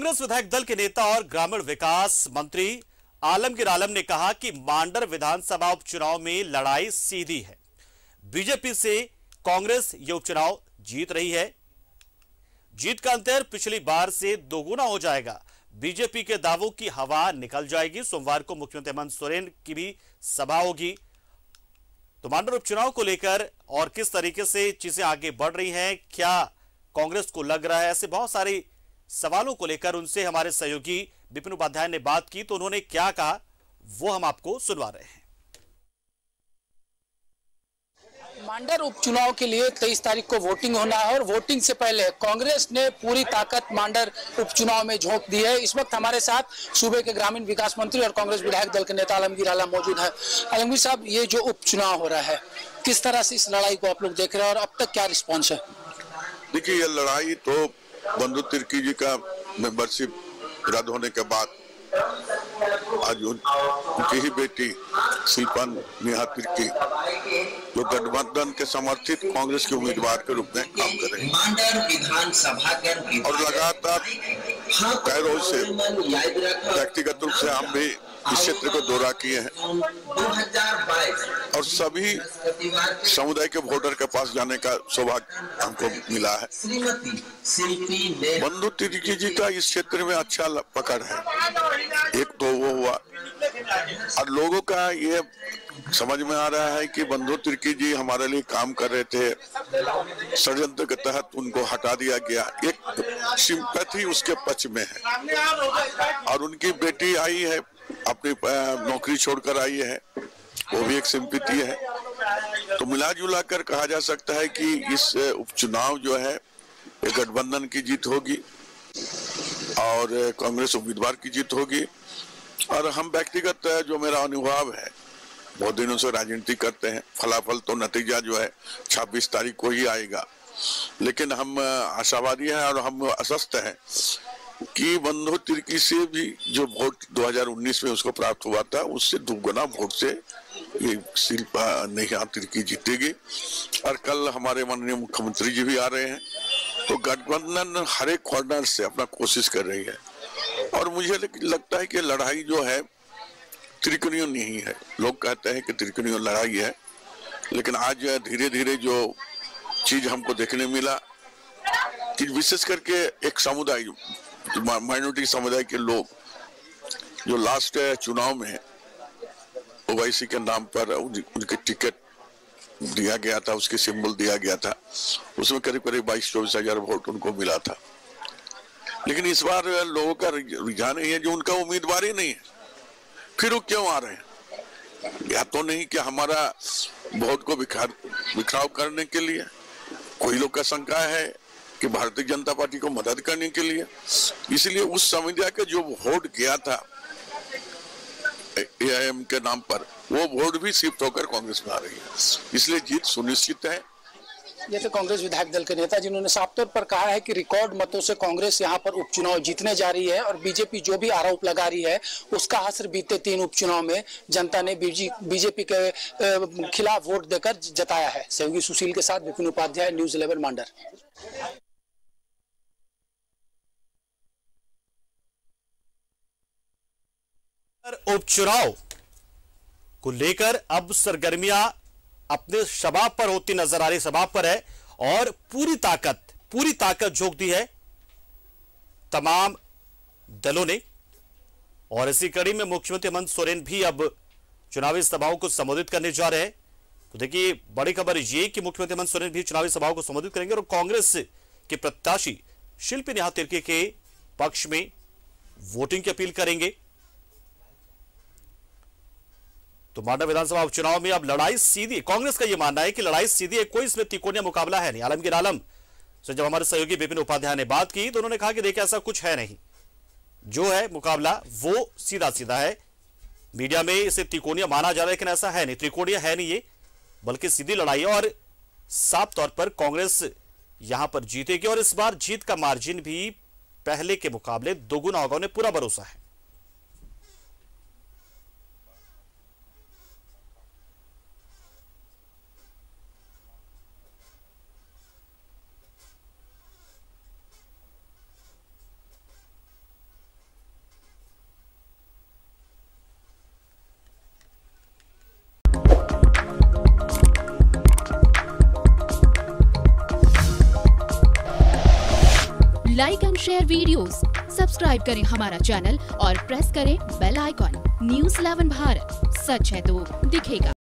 कांग्रेस विधायक दल के नेता और ग्रामीण विकास मंत्री आलमगीर आलम ने कहा कि मांडर विधानसभा उपचुनाव में लड़ाई सीधी है। बीजेपी से कांग्रेस ये उपचुनाव जीत रही है। जीत का अंतर पिछली बार से दोगुना हो जाएगा। बीजेपी के दावों की हवा निकल जाएगी। सोमवार को मुख्यमंत्री हेमंत सोरेन की भी सभा होगी। तो मांडर उपचुनाव को लेकर और किस तरीके से चीजें आगे बढ़ रही हैं, क्या कांग्रेस को लग रहा है, ऐसे बहुत सारी सवालों को लेकर उनसे हमारे सहयोगी विपिन उपाध्याय ने बात की। तो उन्होंने क्या कहा वो हम आपको सुनवा रहे हैं। मांडर उपचुनाव के लिए 23 तारीख को वोटिंग होना है और वोटिंग से पहले कांग्रेस ने पूरी ताकत मांडर उपचुनाव में झोंक दी है। इस वक्त हमारे साथ सूबे के ग्रामीण विकास मंत्री और कांग्रेस विधायक दल के नेता आलमगीर आलम मौजूद है। आलमगीर साहब, ये जो उपचुनाव हो रहा है, किस तरह से इस लड़ाई को आप लोग देख रहे हैं और अब तक क्या रिस्पॉन्स है? देखिए, ये लड़ाई तो बंधु तिर्की जी का मेंबरशिप रद्द होने के बाद आज उनकी ही बेटी सीपन नेहा तिर्की जो गठबंधन के समर्थित कांग्रेस के उम्मीदवार के रूप में काम कर रहे हैं और लगातार कई रोज से व्यक्तिगत रूप से हम भी इस क्षेत्र को दौरा किए हैं और सभी समुदाय के वोटर के पास जाने का सौभाग्य हमको मिला है। बंधु तिर्की जी का इस क्षेत्र में अच्छा पकड़ है। एक तो वो हुआ और लोगों का ये समझ में आ रहा है कि बंधु तिर्की जी हमारे लिए काम कर रहे थे, षड्यंत्र के तहत उनको हटा दिया गया। एक सिंपैथी उसके पक्ष में है और उनकी बेटी आई है, अपनी नौकरी छोड़कर आई है, वो भी एक सिंपैथी है। तो मिला जुला कर कहा जा सकता है कि इस उपचुनाव जो है गठबंधन की जीत होगी और कांग्रेस उम्मीदवार की जीत होगी। और हम व्यक्तिगत जो मेरा अनुभव है, बहुत दिनों से राजनीति करते हैं, फलाफल तो नतीजा जो है 26 तारीख को ही आएगा, लेकिन हम आशावादी हैं और हम आश्वस्त हैं कि बंधु तिर्की से भी जो वोट 2019 में उसको प्राप्त हुआ था, उससे दोगुना वोट से ये सीपा नेहा तिर्की जीतेगी। और कल हमारे माननीय मुख्यमंत्री जी भी आ रहे हैं, तो गठबंधन हर एक कॉर्नर से अपना कोशिश कर रही है और मुझे लगता है कि लड़ाई जो है त्रिकोणीय नहीं है। लोग कहते हैं कि त्रिकोणीय लड़ाई है, लेकिन आज धीरे धीरे जो चीज हमको देखने मिला कि विशेष करके एक समुदाय, माइनॉरिटी समुदाय के लोग जो लास्ट चुनाव में ओबीसी के नाम पर उनके टिकट दिया गया था, उसके सिंबल दिया गया था, उसमें करीब करीब 22-24 हजार वोट उनको मिला था। लेकिन इस बार लोगों का रुझान है जो उनका उम्मीदवार ही नहीं है, फिर वो क्यों आ रहे हैं? या तो नहीं कि हमारा वोट को बिखराव करने के लिए, कोई लोग का शंका है कि भारतीय जनता पार्टी को मदद करने के लिए, इसलिए उस समुदाय का जो वोट गया था AIM के नाम पर, वो वोट भी शिफ्ट होकर कांग्रेस में आ रही है, इसलिए जीत सुनिश्चित है। जैसे कांग्रेस विधायक दल के नेता जिन्होंने साफ तौर पर कहा है कि रिकॉर्ड मतों से कांग्रेस यहां पर उपचुनाव जीतने जा रही है और बीजेपी जो भी आरोप लगा रही है उसका असर बीते 3 उपचुनाव में जनता ने बीजेपी के खिलाफ वोट देकर जताया है। सहयोगी सुशील के साथ विपिन उपाध्याय, न्यूज़ 11 मांडर। उपचुनाव को लेकर अब सरगर्मियां अपने शबाब पर होती नजर आ रही, शबाब पर है और पूरी ताकत झोंक दी है तमाम दलों ने। और इसी कड़ी में मुख्यमंत्री हेमंत सोरेन भी अब चुनावी सभाओं को संबोधित करने जा रहे हैं। तो देखिए, बड़ी खबर यह कि मुख्यमंत्री हेमंत सोरेन भी चुनावी सभाओं को संबोधित करेंगे और कांग्रेस के प्रत्याशी सीपन नेहा तिर्की के पक्ष में वोटिंग की अपील करेंगे। तो मांडर विधानसभा उपचुनाव में अब लड़ाई सीधी, कांग्रेस का यह मानना है कि लड़ाई सीधी है, कोई इसमें तिकोणीय मुकाबला है नहीं। आलमगीर आलम से जब हमारे सहयोगी विपिन उपाध्याय ने बात की तो उन्होंने कहा कि देखिए, ऐसा कुछ है नहीं, जो है मुकाबला वो सीधा सीधा है। मीडिया में इसे तिकोणीय माना जा रहा है, लेकिन ऐसा है नहीं, त्रिकोणीय है नहीं ये, बल्कि सीधी लड़ाई है और साफ तौर पर कांग्रेस यहां पर जीतेगी और इस बार जीत का मार्जिन भी पहले के मुकाबले दोगुना होगा, उन्हें पूरा भरोसा है। Like and share videos, subscribe करें हमारा चैनल और प्रेस करें बेल आइकॉन। न्यूज़ 11 भारत, सच है तो दिखेगा।